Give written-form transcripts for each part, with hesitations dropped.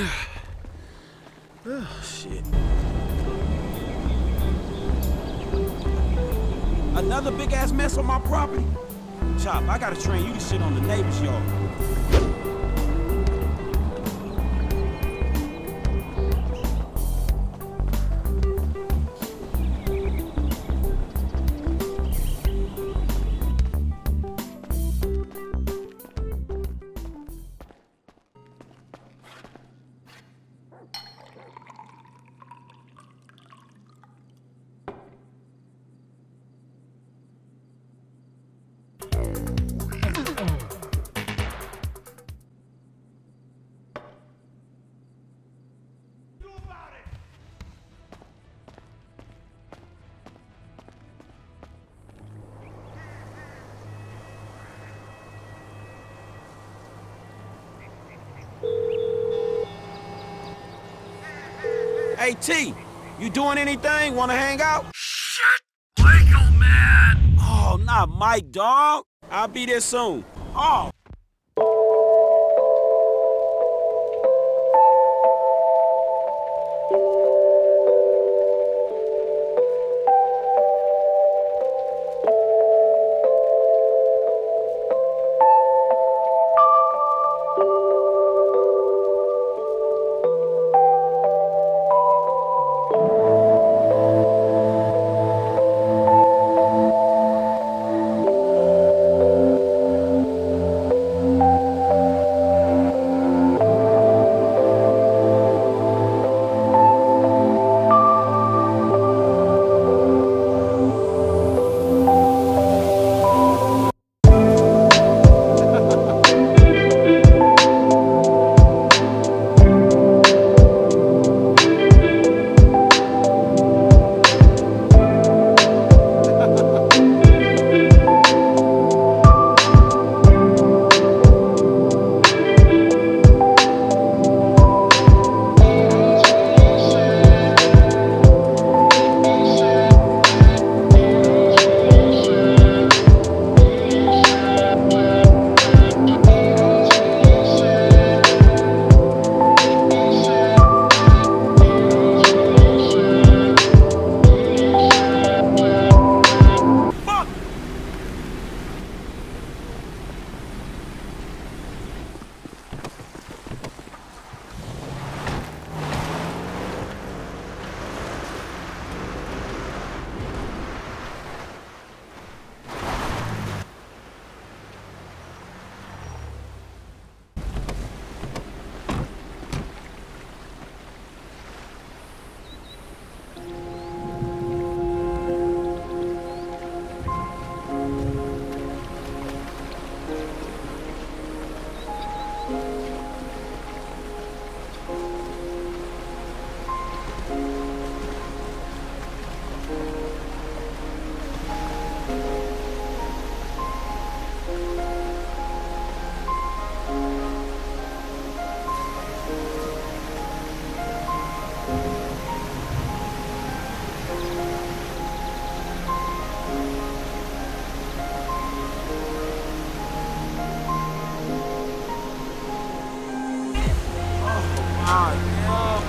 Oh, shit. Another big-ass mess on my property? Chop, I gotta train you to shit on the neighbor's yard. Hey, T, you doing anything? Wanna hang out? Shit, Michael, man! Oh, not Mike, dog. I'll be there soon. Oh!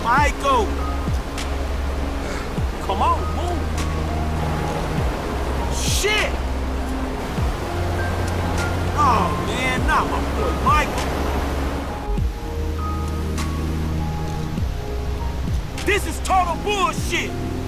Michael! Come on, move! Shit! Oh man, not my boy Michael! This is total bullshit!